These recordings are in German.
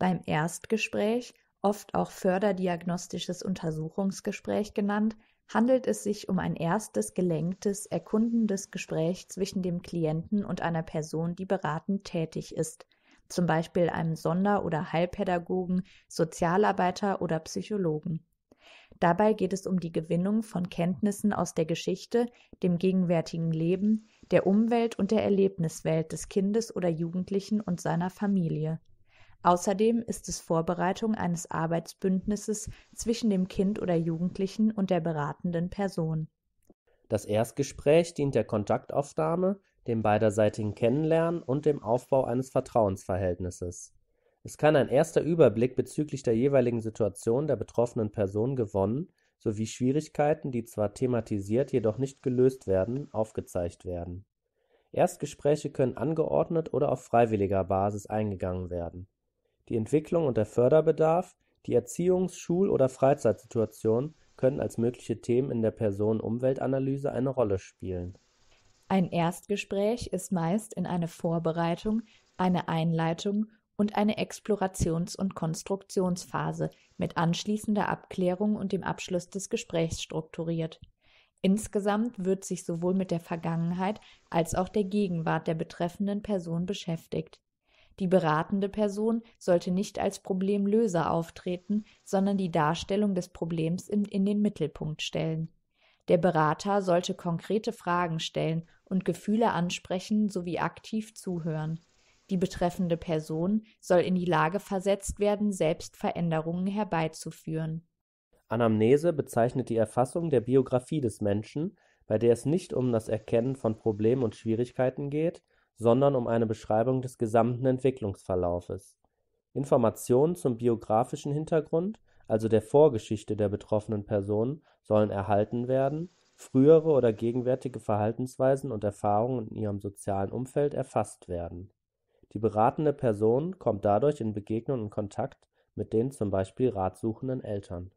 beim Erstgespräch, oft auch förderdiagnostisches Untersuchungsgespräch genannt, handelt es sich um ein erstes gelenktes, erkundendes Gespräch zwischen dem Klienten und einer Person, die beratend tätig ist, zum Beispiel einem Sonder- oder Heilpädagogen, Sozialarbeiter oder Psychologen. Dabei geht es um die Gewinnung von Kenntnissen aus der Geschichte, dem gegenwärtigen Leben, der Umwelt und der Erlebniswelt des Kindes oder Jugendlichen und seiner Familie. Außerdem ist es Vorbereitung eines Arbeitsbündnisses zwischen dem Kind oder Jugendlichen und der beratenden Person. Das Erstgespräch dient der Kontaktaufnahme, dem beiderseitigen Kennenlernen und dem Aufbau eines Vertrauensverhältnisses. Es kann ein erster Überblick bezüglich der jeweiligen Situation der betroffenen Person gewonnen, sowie Schwierigkeiten, die zwar thematisiert, jedoch nicht gelöst werden, aufgezeigt werden. Erstgespräche können angeordnet oder auf freiwilliger Basis eingegangen werden. Die Entwicklung und der Förderbedarf, die Erziehungs-, Schul- oder Freizeitsituation können als mögliche Themen in der Personenumweltanalyse eine Rolle spielen. Ein Erstgespräch ist meist in eine Vorbereitung, eine Einleitung und eine Explorations- und Konstruktionsphase mit anschließender Abklärung und dem Abschluss des Gesprächs strukturiert. Insgesamt wird sich sowohl mit der Vergangenheit als auch der Gegenwart der betreffenden Person beschäftigt. Die beratende Person sollte nicht als Problemlöser auftreten, sondern die Darstellung des Problems in den Mittelpunkt stellen. Der Berater sollte konkrete Fragen stellen und Gefühle ansprechen sowie aktiv zuhören. Die betreffende Person soll in die Lage versetzt werden, selbst Veränderungen herbeizuführen. Anamnese bezeichnet die Erfassung der Biografie des Menschen, bei der es nicht um das Erkennen von Problemen und Schwierigkeiten geht, sondern um eine Beschreibung des gesamten Entwicklungsverlaufes. Informationen zum biografischen Hintergrund, also der Vorgeschichte der betroffenen Person, sollen erhalten werden, frühere oder gegenwärtige Verhaltensweisen und Erfahrungen in ihrem sozialen Umfeld erfasst werden. Die beratende Person kommt dadurch in Begegnung und Kontakt mit den zum Beispiel ratsuchenden Eltern.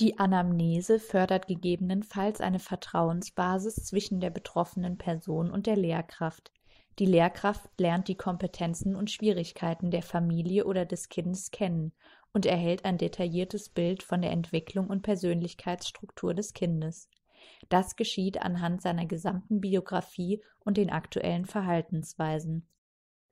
Die Anamnese fördert gegebenenfalls eine Vertrauensbasis zwischen der betroffenen Person und der Lehrkraft. Die Lehrkraft lernt die Kompetenzen und Schwierigkeiten der Familie oder des Kindes kennen und erhält ein detailliertes Bild von der Entwicklung und Persönlichkeitsstruktur des Kindes. Das geschieht anhand seiner gesamten Biografie und den aktuellen Verhaltensweisen.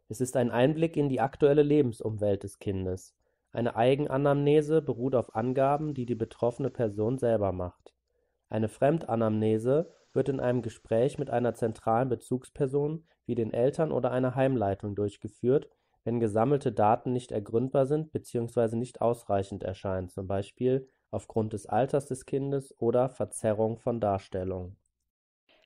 Es ist ein Einblick in die aktuelle Lebensumwelt des Kindes. Eine Eigenanamnese beruht auf Angaben, die die betroffene Person selber macht. Eine Fremdanamnese wird in einem Gespräch mit einer zentralen Bezugsperson wie den Eltern oder einer Heimleitung durchgeführt, wenn gesammelte Daten nicht ergründbar sind bzw. nicht ausreichend erscheinen, zum Beispiel aufgrund des Alters des Kindes oder Verzerrung von Darstellungen.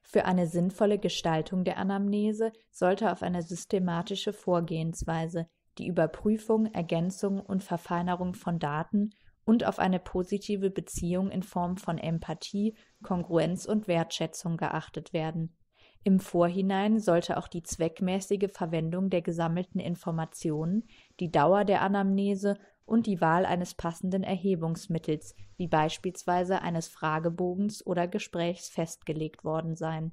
Für eine sinnvolle Gestaltung der Anamnese sollte auf eine systematische Vorgehensweise, die Überprüfung, Ergänzung und Verfeinerung von Daten und auf eine positive Beziehung in Form von Empathie, Kongruenz und Wertschätzung geachtet werden. Im Vorhinein sollte auch die zweckmäßige Verwendung der gesammelten Informationen, die Dauer der Anamnese und die Wahl eines passenden Erhebungsmittels, wie beispielsweise eines Fragebogens oder Gesprächs, festgelegt worden sein.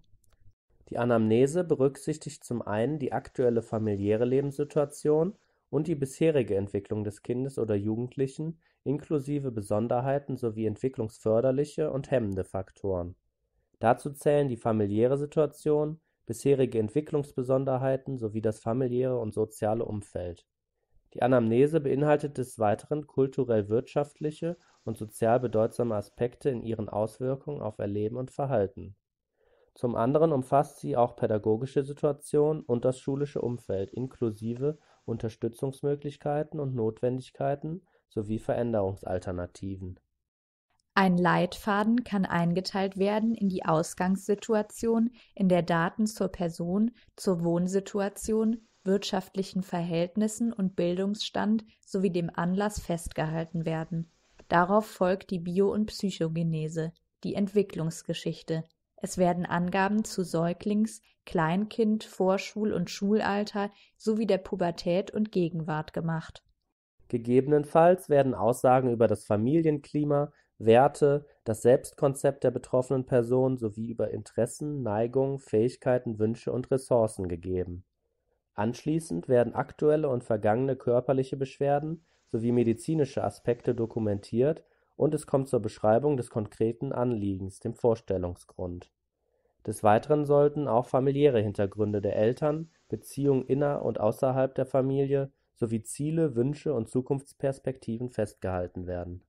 Die Anamnese berücksichtigt zum einen die aktuelle familiäre Lebenssituation und die bisherige Entwicklung des Kindes oder Jugendlichen, inklusive Besonderheiten sowie entwicklungsförderliche und hemmende Faktoren. Dazu zählen die familiäre Situation, bisherige Entwicklungsbesonderheiten sowie das familiäre und soziale Umfeld. Die Anamnese beinhaltet des Weiteren kulturell-wirtschaftliche und sozial bedeutsame Aspekte in ihren Auswirkungen auf Erleben und Verhalten. Zum anderen umfasst sie auch pädagogische Situationen und das schulische Umfeld inklusive Unterstützungsmöglichkeiten und Notwendigkeiten sowie Veränderungsalternativen. Ein Leitfaden kann eingeteilt werden in die Ausgangssituation, in der Daten zur Person, zur Wohnsituation, wirtschaftlichen Verhältnissen und Bildungsstand sowie dem Anlass festgehalten werden. Darauf folgt die Bio- und Psychogenese, die Entwicklungsgeschichte. Es werden Angaben zu Säuglings-, Kleinkind-, Vorschul- und Schulalter sowie der Pubertät und Gegenwart gemacht. Gegebenenfalls werden Aussagen über das Familienklima, Werte, das Selbstkonzept der betroffenen Person sowie über Interessen, Neigungen, Fähigkeiten, Wünsche und Ressourcen gegeben. Anschließend werden aktuelle und vergangene körperliche Beschwerden sowie medizinische Aspekte dokumentiert und es kommt zur Beschreibung des konkreten Anliegens, dem Vorstellungsgrund. Des Weiteren sollten auch familiäre Hintergründe der Eltern, Beziehungen inner- und außerhalb der Familie sowie Ziele, Wünsche und Zukunftsperspektiven festgehalten werden.